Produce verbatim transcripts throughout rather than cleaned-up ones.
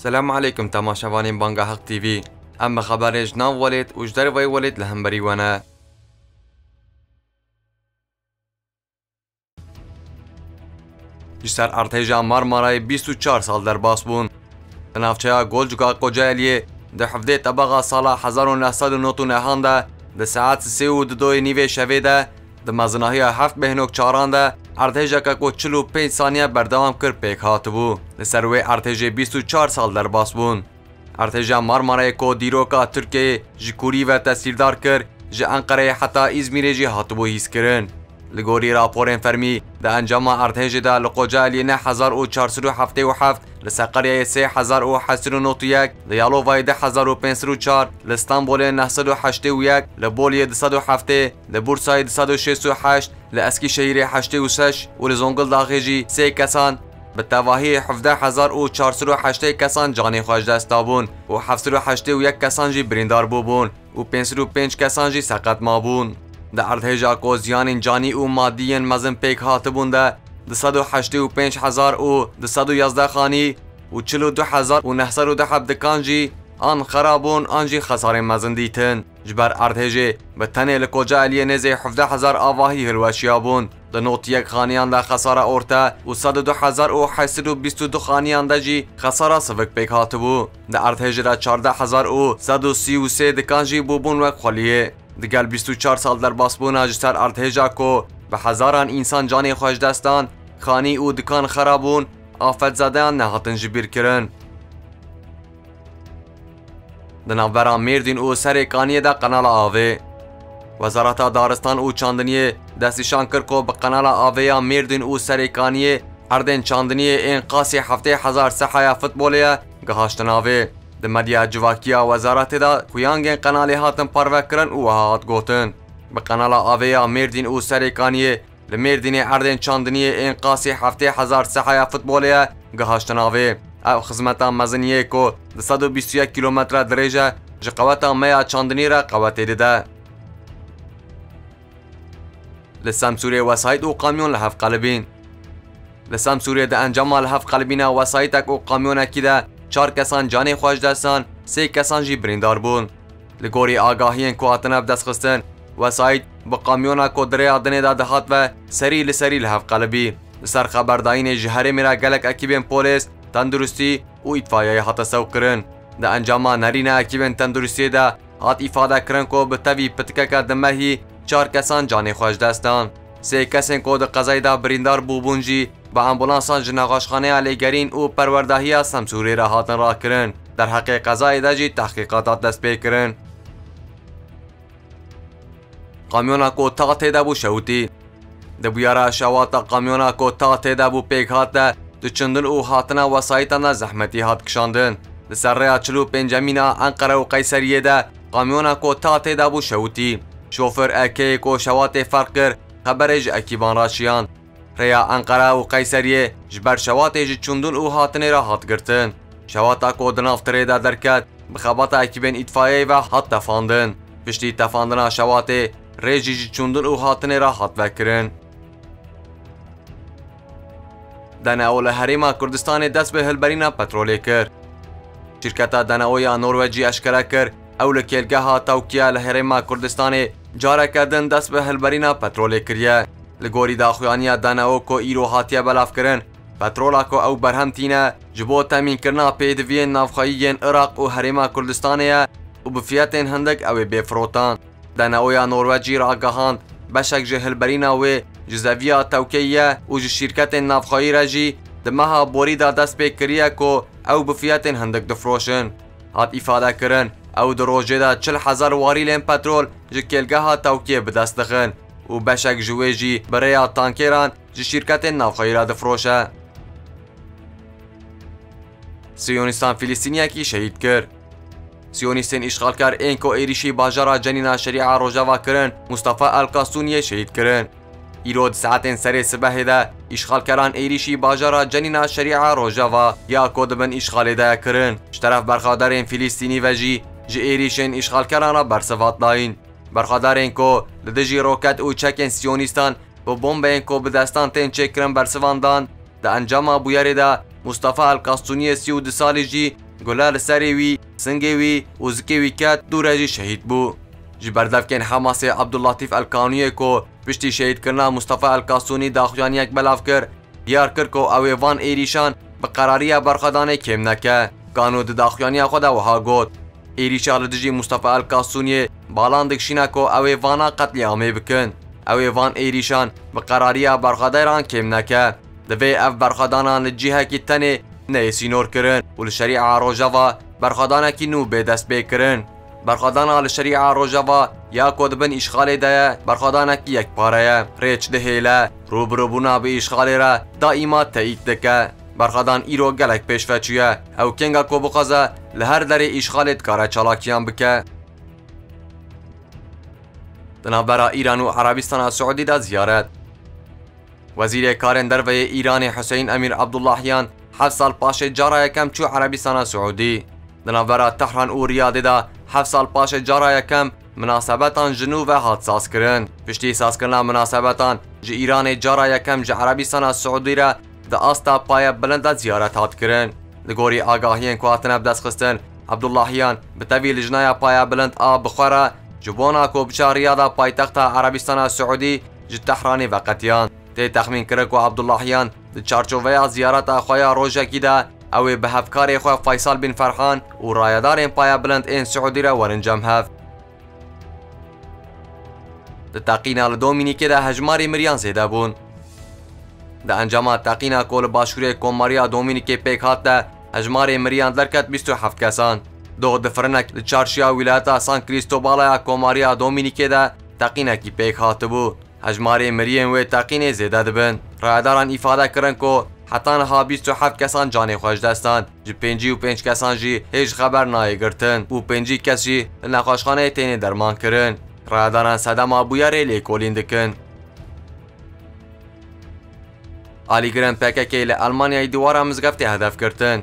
السلام عليكم تماشاوانين بانغا حق تي في. اما خبر جنان ولد وجدر وي ولد لهم بريوانا. جسر ارتجا مارماراي بیست و چهار سال در باس بون. تنافچه گلجوکا قجایلیه در حفده طبقه سال نوزده نود و نه ده در ساعت سه و دو نیوه شوه ده در مزناهی هفت بهنوک چاران ده ارتجا که کو چهل و پنج ثانیه بردوام کر پیک هاتبو. لسر وی ارتجا بیست و چهار سال در باس بون. ارتجا مارماراي کو دیروکا ترکیه جکوری و تسیردار کر جه انقره حتا ازمیره جه هاتبو هیس کرن. لگوری راپورین فرمی ده انجام ارتهجه ده لقوجه الینه هزار و چارسر و هفته و هفت لسقریه سه هزار و هشتر و نوت و یک لیالو وایده هزار و پینسر و چار لستانبوله نهصد و هشته و یک لبولیه دصد و هفته لبورسای دصد و شست و هشت لاسکی شهیره هشته و سش و لزونگل داخجی سه کسان به تواهی هفده هزار و چارسر و هشته کسان جانی خوش دستابون و هفتصد و هشته و یک کسان جی بریندار بوبون و پینسر و پینج کسان جی سقط مابون. ده ارتهجا کو زیان جانی و مادی مزن پیک هاتبون ده صد و هشتاد و پنج هزار و صد و یازده خانی و چهل و دو هزار و نهصد و هفده کانجی آن خرابون آنجی خسار مزن دیتن. جبر ارتهجه به تنه لکوجا الیه نزه هفده هزار آواهی هلوشیابون. ده نوت یک خانیان ده خسار اورتا و صد و دو هزار و هشتصد و بیست و دو خانیان ده جی خسار سفک پیک هاتبو. ده ارتهجه ده چهارده هزار و صد و سی و سه دکانجی بوبون و خلیه. دگل بیست و چهار سال در باسبون اجسر ارتهجا کو به هزاران انسان جانی خوش دستان خانی و دکان خرابون آفت زدن نهاتن جبیر کرن. دنابران میردین او سر کانیه ده قنال آوه. وزارت دارستان او چاندنیه دستشان کر کو به قنال آوه میردین او سر کانیه اردن چاندنیه این قاسی هفته هزار سحای فوتبولیه گهاشتن آوه. د مدیا جواکیا وزارت دا کویانگن قنالی هاتن پروکرن او هات گوتن به قنال آویا مردین او سرکانیه لمردین اردن چاندنیه این قاسی هفته هزار سحای فوتبولیه گهاشتن آوه. او خزمتا مزنیه کو د صد و بیست و یک کیلومتر درجه جقواتا میا چاندنی را قواتی دیده. لسمسوری وسایت او قامیون لحف قلبین. لسمسوری دا انجام لحف قلبین وسایتک او قامیون اکی ده چار کسان جانی خوش دستان سه کسان جی بریندار بون. لگوری آگاهین کو هاتنه بدست خستن وسایت به قامیونا کو دریا دنه دا دهات و سری لسری لحف قلبی. لسر خبردائین جهره میرا گلک اکیبین پولیس تندرستی و اطفایه هات سوق کرن. ده انجاما نرینه اکیبین تندرستی ده هات افاده کرن کو به توی پتکک دمهی چار کسان جانی خوش دستان سه کسین کو ده قضای ده بریندار بوبون جی با امبولانسان جناغاشخانه علیگرین او پروردهی سمسوری را هاتن را کرن. در حق قضای ده جی تحقیقاتات دست پی کرن. قامیونا کو تا تیده بو شوتی ده بیاره شواتا قامیونا کو تا تیده بو پیک هات ده دو چندن او هاتنه وسایتانه زحمتی هات کشاندن. ده سر ریا چلو پنجمینه انقره و قیصریه ده قامیونا کو تا تیده بو شوتی شوفر اکی کو شوات فرق کر خبرج اکیبان راشیان. ریا انقره و قیصریه جبر شواته جی چندون او هاتنه را هات گرتن. شواتا کو دنافتره ده درکت بخباتا اکیبین اطفایه و هات تفاندن. پشتی تفاندنا شواته ریجی جی چندون او هاتنه را هات وکرن. دنه اول حریما کردستان دست به هلبرینا پترولی کر. شرکتا دنه اویا نروژی اشکره کر اول کلگه ها توکیه لحریما کردستان جاره کردن دست به هلبرینا پترولی کریه. لگوری دا خویانیا داناو کو ایرو هاتیه بلاف کرن پترولا کو او برهم تینه جبو تامین کرنا پیدوین نافخایین عراق و حریما کردستانیه و بفیاتین هندک او بفروتان. داناویا نروژی را گهاند بشک جهل بریناوی جزویا توکیه و جشیرکت نافخایی را جی دمها بوری دا دست پی کریه کو او بفیاتین هندک دفروشن. هات افاده کرن او دروجه دا چل هزار واریلین پترول جکلگه توکیه بدست دخن و بشک جویجی برای تانکران جی شرکت نافخایی را دفروشه. سیونیستان فلسطینی کی شهید کرد. سیونیستین اشغال کر اینکو ایریشی باجارا جنینا شریعه روجاوا کرن مصطفی القاسونی شهید کرن. ایرود ساعتین سر صبح ده اشغال کران ایریشی باجارا جنینا شریعه روجاوا یا کودبن اشغال ده کرن. شطرف برخادرین فلسطینی وجی جی ایریشین اشغال کران را برسوات داین. برخادارین کو لدجی روکت او چکن سیونیستان و بمبین کو بدستان تین چکرن برسواندان. ده انجام بویاری ده مصطفی القاسونی سی و دو سالی جی گولا لسری وی سنگی وی اوزکی وی کات دو راجی شهید بو. جبرداف کن حماسی عبداللطیف القانونی کو پشتی شهید کرنا مصطفی القاسونی داخویان یک بلاف کر دیار کر کو اوی وان ایریشان به قراری برخدانه کم نکه قانون داخویانی خود وها گوت ایریشا لدجی مصطفی القاسونی بالاندک شینا کو اوی وانا قتلیامی بکن اوی وان ایریشان به قراری برخدایران کم نکه دوی اف برخدانان لجیه کی تنه نيسينور كرن والشريعة روجافا برخدانا كينو بدست بكرن برخدانا على الشريعة روجافا يا كودبن إشغالي دايا برخدانا كي يكباريا ريتش دهيلا روب روبونا بإشغالي را دائما تأييد دكا برخدان إيرو غلق بشفتشويا أو كنغا كو بخزا لهر داري إشغالي دكارا چالاكيان بكا دنابرا إيران و عربستان سعودي دا زيارت وزير كارن دروي إيران حسين أمير عبداللهيان هفت سال پاش جارا یکم چو عربستان سعودی دناورا تهران و ریاض دا هفت سال پاش جارا یکم مناسبتان جنوب هات ساز کرن پشتی ساز کرنا مناسبتان ج ایران جارا یکم ج عربستان سعودی را د آستا پای بلند زیارت هات کرن د گوری آگاهین کواتن بدست خستن عبداللهیان به توی لجنای پای بلند آب بخورا جبونا کو بچا ریاض پایتخت عربستان سعودی ج تهران وقتیان تی تخمین کرک و عبداللهیان د چارچوبه زیارت خویا روجا کیدا او به افکار خو فیصل بن فرحان و رایدار پای بلند ان سعودی را ورنجم هف د تقینا له دومینیک د هجماری مریان زیده بون د انجام تقینا کول باشوری کوماریا دومینیک پک هاته هجماری مریان درکت بیست و هفت کسان دو د فرنک د چارشیا ولایت سان کریستوبالا کوماریا دومینیک د تقینا کی پک هاته بو هجماری مریان و تقین زیده دبن رایداران ifade کرن کو حتان ها بیست و هفت کسان جان خوش دستان ج پنجاه و پنج کسان جی هیچ خبر نای گرتن و پنجاه کس جی نقاشخانه تین درمان کرن رایداران صدام ابویاری لیکولین دکن علی گرن پکک ل آلمانیای دیوارا مزگفت هدف گرتن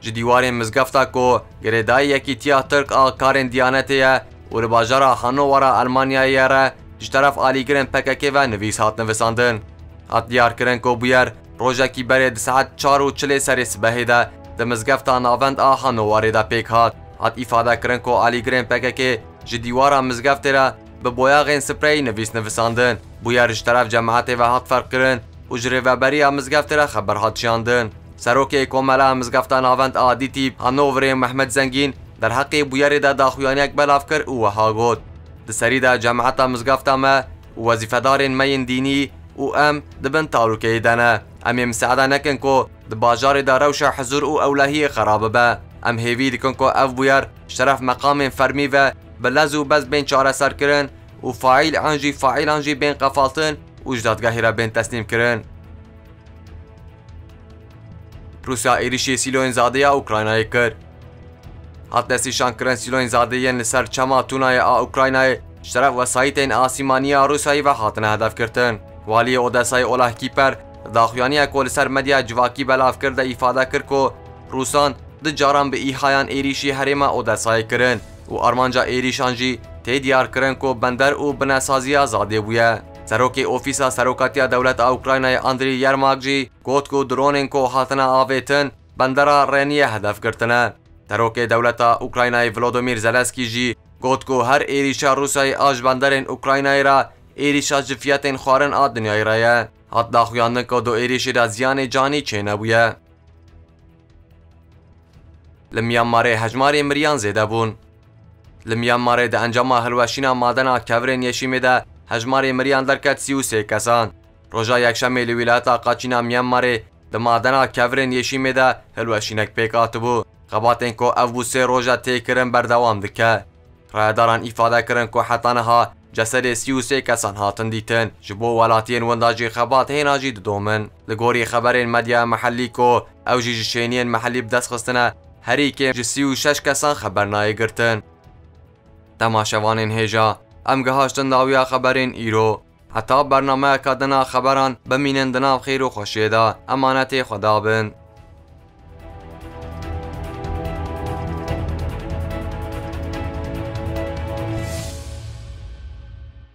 ج دیوارین مزگفتا کو گریدای یکی تیا ترک آ کارن دیانتیه و رباجارا هانوورا آلمانیای را ج طرف علی گرن پکک و نویس هات نویساندن هات دیار کرن کو بویر روژا کی بره د ساعت چار و چلی سر سبهی ده د مزگفتا ناوند آها نواری ده پیک هات هات ایفاده کرن کو علی گرن پکک ج دیوارا مزگفت را به بویاغین سپری نویس نویساندن بویر ج طرف جماعت و هات فرق کرن و ج ریوبری مزگفت را خبر هات شاندن سروک کوملا مزگفتا ناوند عادی تیب هانوور محمد زنگین در حق بویر ده داخویان یک بلاف کر او وها گوت د سری د جماعت مزګفته ما وظیفه دارین مین دینی او ام د بن تاروکه دنه ام مساعده نکن کو د بازار د روشه حضور او اولهیه خراب به ام هیوی دکن کو اف بویر شرف مقام فرمی و بلزو بس بین چاره سر کرن او فاعل انجی فاعل انجی بین قفالتن او جدادگاهی را بین تسلیم کرن روسیا ایریشی سیلوین زاده یا اوکراینای کرد حتی شانکرن سیلوین زادهین لسر چما تونای آ اوکراینای شرف وسایتین آسیمانی روسایی و هاتن هدف کردن والی اودسای اوله کیپر داخویانی کو لسر مدیا جواکی بلاف کرده ایفاده کرد کو روسان د جاران به ایهایان ایریشی حرم اودسای کرن و ارمانجا ایریشان جی تی دیار کرن کو بندر او بناسازی زاده بویه سروک اوفیسا سروکاتیا دولت اوکراینای اندری یرماک جی گوت کو درونین کو هاتن آویتن بندر رنی هدف کردن تروک دولت اوکراینای ولودیمیر زلنسکی جی گوت کو هر ایریشا روسای آج بندرین اوکراینای را ایریشا جفیتین خوارن آ دنیای رایه هات داخویاندن کو دو ایریشی را زیان جانی چینه بویه لمیانمارے هجماری مریان زیده بون لمیانمارے ده انجاما هلوشینا مادنا کورین یشیمی ده هجماری مریان درکت سی و سه کسان روژا یکشمی لی ولایت قاچینا میانمارے ده مادنا کورین یشیمی ده هلوشینک پیکات بو قباتن کو او سه روژا تی کرن بردوام دکه رایداران ایفاده کرن کو حتانها جسد سی و سه کسان هاتن دیتن جبو ولاتین ونداجی خبات هیناجی دومن لگوری خبرین مدیا محلی کو او جی جشینین محلی بدست خستنه هری که ج سی و شش کسان خبرنای گرتن تماشوانین هیجا امگهاشتن داویا خبرین ایرو حتی برنامه کدنا خبران بمینن دناو خیر و خوشیده امانت خدا بن.